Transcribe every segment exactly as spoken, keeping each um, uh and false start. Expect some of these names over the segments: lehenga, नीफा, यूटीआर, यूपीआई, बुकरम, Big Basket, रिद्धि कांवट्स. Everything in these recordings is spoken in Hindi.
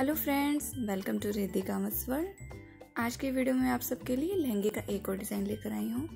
Hello friends, welcome to रिद्धि कांवट्स world. आज के वीडियो में आप सबके लिए लहंगे का एक और डिज़ाइन लेकर आई हूँ।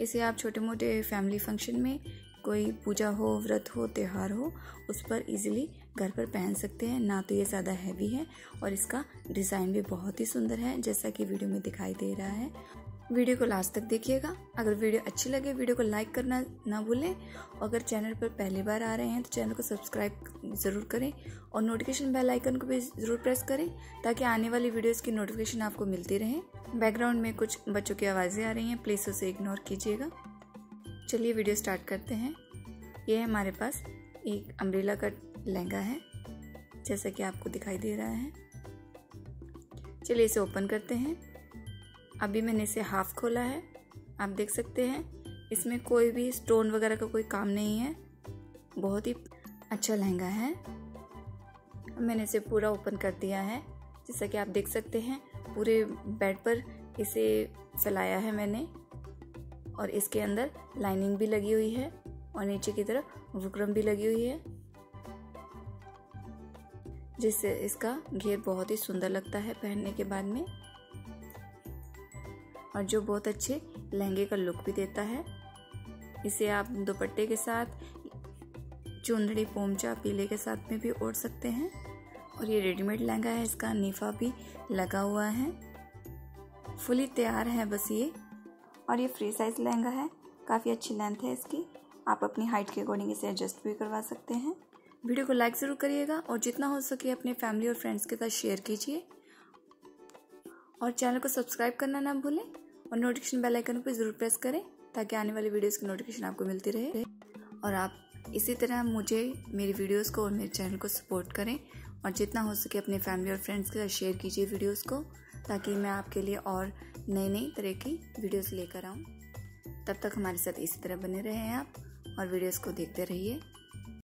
इसे आप छोटे मोटे फैमिली फंक्शन में, कोई पूजा हो, व्रत हो, त्यौहार हो, उस पर इजीली घर पर पहन सकते हैं। ना तो ये ज़्यादा हैवी है और इसका डिज़ाइन भी बहुत ही सुंदर है, जैसा कि वीडियो में दिखाई दे रहा है। वीडियो को लास्ट तक देखिएगा। अगर वीडियो अच्छी लगे वीडियो को लाइक करना ना भूलें। अगर चैनल पर पहली बार आ रहे हैं तो चैनल को सब्सक्राइब ज़रूर करें और नोटिफिकेशन बेल आइकन को भी ज़रूर प्रेस करें, ताकि आने वाली वीडियोस की नोटिफिकेशन आपको मिलती रहे। बैकग्राउंड में कुछ बच्चों की आवाज़ें आ रही हैं, प्लीज़ उसे इग्नोर कीजिएगा। चलिए वीडियो स्टार्ट करते हैं। ये है हमारे पास एक अम्ब्रेला का लहंगा है, जैसा कि आपको दिखाई दे रहा है। चलिए इसे ओपन करते हैं। अभी मैंने इसे हाफ खोला है, आप देख सकते हैं। इसमें कोई भी स्टोन वगैरह का कोई काम नहीं है, बहुत ही अच्छा लहंगा है। मैंने इसे पूरा ओपन कर दिया है, जैसा कि आप देख सकते हैं। पूरे बेड पर इसे फैलाया है मैंने और इसके अंदर लाइनिंग भी लगी हुई है और नीचे की तरफ बुकरम भी लगी हुई है, जिससे इसका घेर बहुत ही सुंदर लगता है पहनने के बाद में, और जो बहुत अच्छे लहंगे का लुक भी देता है। इसे आप दुपट्टे के साथ, चुंदड़ी, पोमचा, पीले के साथ में भी ओढ़ सकते हैं। और ये रेडीमेड लहंगा है, इसका नीफा भी लगा हुआ है। फुली तैयार है बस ये। और ये फ्री साइज़ लहंगा है, काफ़ी अच्छी लेंथ है इसकी। आप अपनी हाइट के अकॉर्डिंग इसे एडजस्ट भी करवा सकते हैं। वीडियो को लाइक ज़रूर करिएगा और जितना हो सके अपने फैमिली और फ्रेंड्स के साथ शेयर कीजिए। और चैनल को सब्सक्राइब करना ना भूलें और नोटिफिकेशन बेल आइकन पर ज़रूर प्रेस करें, ताकि आने वाली वीडियोस की नोटिफिकेशन आपको मिलती रहे। और आप इसी तरह मुझे, मेरी वीडियोस को और मेरे चैनल को सपोर्ट करें, और जितना हो सके अपने फैमिली और फ्रेंड्स के साथ शेयर कीजिए वीडियोस को, ताकि मैं आपके लिए और नई नई तरह की वीडियोस लेकर आऊँ। तब तक हमारे साथ इसी तरह बने रहें आप और वीडियोज़ को देखते रहिए।